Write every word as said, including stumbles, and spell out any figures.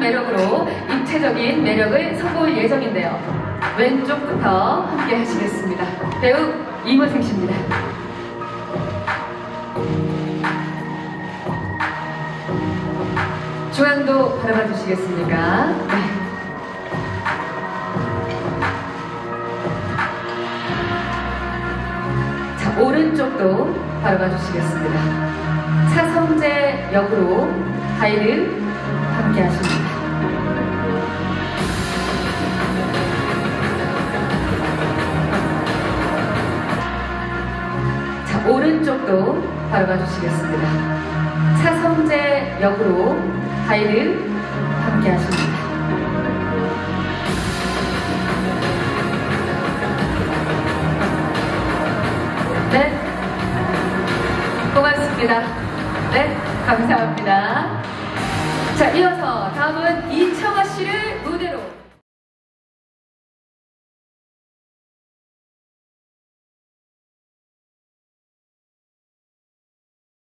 매력으로 입체적인 매력을 선보일 예정인데요. 왼쪽부터 함께 하시겠습니다. 배우 이무생 씨입니다. 중앙도 바라봐 주시겠습니까? 네. 자, 오른쪽도 바라봐 주시겠습니다. 차성재 역으로 가이드 함께 하십니다. 자, 오른쪽도 바라봐 주시겠습니다. 차성재 역으로 가이드 함께 하십니다. 네, 고맙습니다. 네, 감사합니다. 자, 이어서 다음은 이청아 씨를